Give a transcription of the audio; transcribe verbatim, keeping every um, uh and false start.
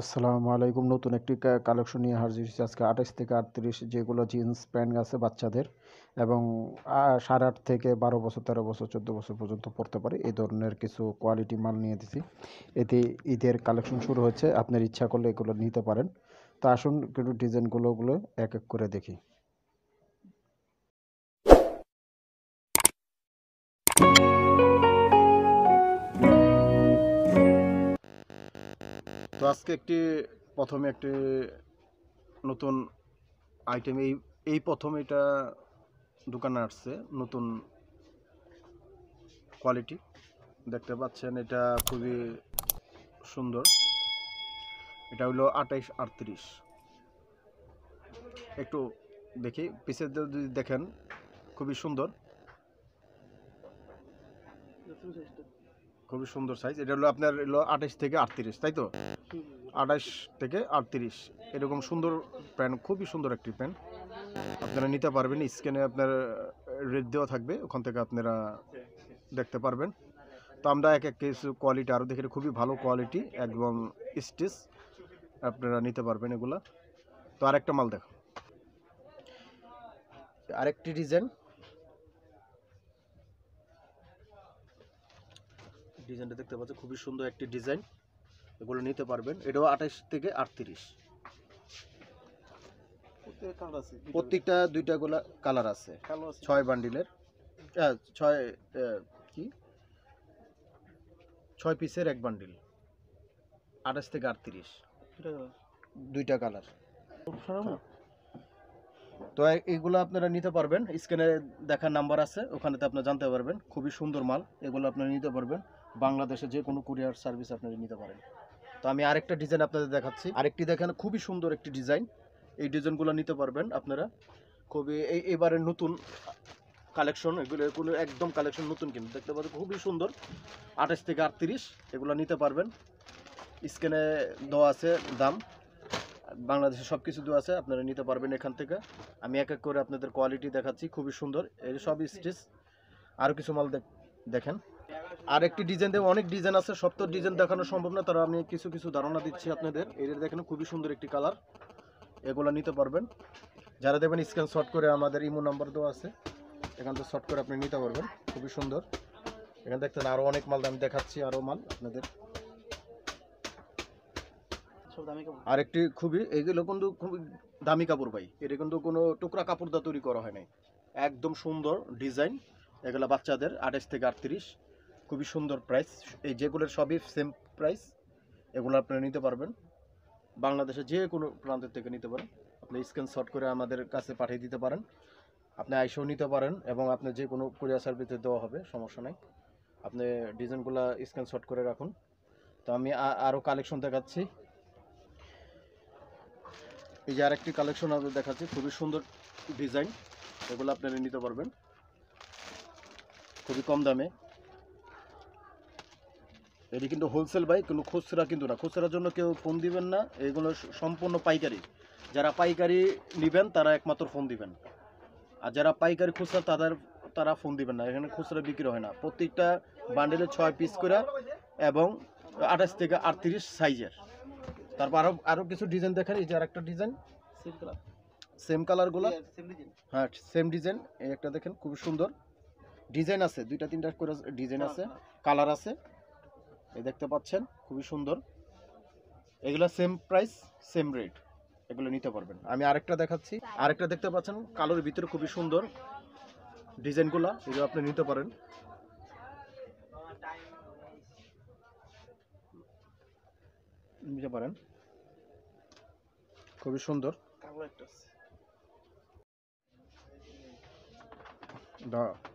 আসসালামু আলাইকুম। নতুন একটি কালেকশন নিয়ে হাজির হয়েছি আজকে। আঠাশ থেকে আটত্রিশ যেগুলো জিন্স প্যান্ট আছে বাচ্চাদের এবং সাড়ে আট থেকে বারো বছর তেরো বছর চোদ্দো বছর পর্যন্ত পড়তে পারে, এই ধরনের কিছু কোয়ালিটি মাল নিয়ে দিছি। এতে ঈদের কালেকশন শুরু হচ্ছে, আপনার ইচ্ছা করলে এগুলো নিতে পারেন। তো আসুন একটু ডিজাইনগুলোগুলো এক এক করে দেখি। তো আজকে একটি প্রথমে একটি নতুন আইটেম, এই এই প্রথম এটা দোকানে আসছে, নতুন কোয়ালিটি দেখতে পাচ্ছেন। এটা খুবই সুন্দর, এটা হলো আঠাইশ আটত্রিশ। একটু দেখি পিসের যদি দেখেন খুবই সুন্দর, খুবই সুন্দর সাইজ। এটা হলো আপনার হলো আঠাশ থেকে আটত্রিশ, তাই তো? আঠাশ থেকে আটত্রিশ এরকম সুন্দর প্যান্ট, খুবই সুন্দর একটি প্যান্ট, আপনারা নিতে পারবেন। স্ক্যানে আপনার রেট দেওয়া থাকবে, ওখান থেকে আপনারা দেখতে পারবেন। তো আমরা এক এক কিছু কোয়ালিটি আরও দেখি, খুবই ভালো কোয়ালিটি একদম স্টিচ, আপনারা নিতে পারবেন এগুলা। তো আরেকটা মাল দেখো, আরেকটি ডিজাইন ডিজাইনটা দেখতে পাচ্ছেন, খুবই সুন্দর একটি ডিজাইন, এগুলো নিতে পারবেন। এটাও আঠাশ থেকে আটত্রিশ, প্রত্যেকটা দুইটা গোলা কালার আছে, ছয় বান্ডিলের ছয় কি ছয় পিসের এক বান্ডিল, আঠাশ থেকে আটত্রিশ দুইটা কালার। তো এইগুলো আপনারা নিতে পারবেন, স্ক্রিনে দেখার নাম্বার আছে, ওখানেতে আপনারা জানতে পারবেন। খুবই সুন্দর মাল, এগুলো আপনারা নিতে পারবেন। বাংলাদেশে যে কোনো কুরিয়ার সার্ভিস আপনারা নিতে পারেন। তো আমি আরেকটা ডিজাইন আপনাদের দেখাচ্ছি, আরেকটি দেখেন খুবই সুন্দর একটি ডিজাইন, এই ডিজাইনগুলো নিতে পারবেন আপনারা। খুবই এই এবারে নতুন কালেকশন, এগুলো এগুলো একদম কালেকশন নতুন, কিন্তু দেখতে পাচ্ছেন খুবই সুন্দর। আঠাশ থেকে আটত্রিশ এগুলো নিতে পারবেন, স্ক্রিনে দেওয়া আছে দাম, বাংলাদেশে সব কিছু দেওয়া আছে, আপনারা নিতে পারবেন এখান থেকে। আমি এক এক করে আপনাদের কোয়ালিটি দেখাচ্ছি, খুবই সুন্দর এই সব স্টিচ। আরও কিছু মাল দেখেন, আরেকটি ডিজাইন দেব, অনেক ডিজাইন আছে, সব তো ডিজাইন দেখানো সম্ভব না, তারা আমি কিছু কিছু ধারণা দিচ্ছি আপনাদের। এটা দেখেন খুবই সুন্দর একটি কালার, এগুলো নিতে পারবেন। যারা দেখবেন স্ক্যান শর্ট করে, আমাদের ইমো নাম্বার দেওয়া আছে, এখান থেকে শর্ট করে আপনি নিতে পারবেন। খুবই সুন্দর, এখানে দেখতেন আরও অনেক মাল, আমি দেখাচ্ছি আরও মাল আপনাদের। আরেকটি খুবই, এগুলো কিন্তু খুবই দামি কাপড় ভাই, এটা কিন্তু কোনো টুকরা কাপড় দিয়ে তৈরি করা হয় নাই, একদম সুন্দর ডিজাইন। এগুলো বাচ্চাদের আঠাশ থেকে আটত্রিশ, খুবই সুন্দর প্রাইস, এই যেগুলোর সবই সেম প্রাইস, এগুলো আপনারা নিতে পারবেন। বাংলাদেশে যে কোনো প্রান্ত থেকে নিতে পারেন, আপনি স্ক্রিনশট করে আমাদের কাছে পাঠিয়ে দিতে পারেন, আপনি আইসেও নিতে পারেন এবং আপনি যে কোনো কুরিয়ার সার্ভিসে দেওয়া হবে, সমস্যা নাই। আপনি ডিজাইনগুলো স্ক্রিনশট করে রাখুন। তো আমি আরও কালেকশন দেখাচ্ছি, এই যে আরেকটি কালেকশন আমাদের দেখাচ্ছি, খুবই সুন্দর ডিজাইন, এগুলো আপনারা নিতে পারবেন খুবই কম দামে। এটি কিন্তু হোলসেল ভাই, কিন্তু খুচরা কিন্তু না, খুচরার জন্য কেউ ফোন দিবেন না, এগুলো সম্পূর্ণ পাইকারি। যারা পাইকারি নেবেন তারা একমাত্র ফোন দিবেন, আর যারা পাইকারি খুচরা তাদের তারা ফোন দিবেন না, এখানে খুচরা বিক্রি হয় না। প্রত্যেকটা বান্ডেলে ছয় পিস করে এবং আঠাশ থেকে আটত্রিশ সাইজের। তারপর আরও আরও কিছু ডিজাইন দেখেন, এই যে আরেকটা ডিজাইন, সেম কালার, সেম কালারগুলো, হ্যাঁ সেম ডিজাইন। এই একটা দেখেন খুব সুন্দর ডিজাইন আছে, দুইটা তিনটা করে ডিজাইন আছে, কালার আছে, এই দেখতে পাচ্ছেন খুবই সুন্দর। এগুলো সেম প্রাইস সেম রেট, এগুলো নিতে পারবেন। আমি আরেকটা দেখাচ্ছি, আরেকটা দেখতে পাচ্ছেন কালোর ভিতরে খুবই সুন্দর ডিজাইনগুলো, এগুলো আপনি নিতে পারেন। নিতে পারেন খুবই সুন্দর। দা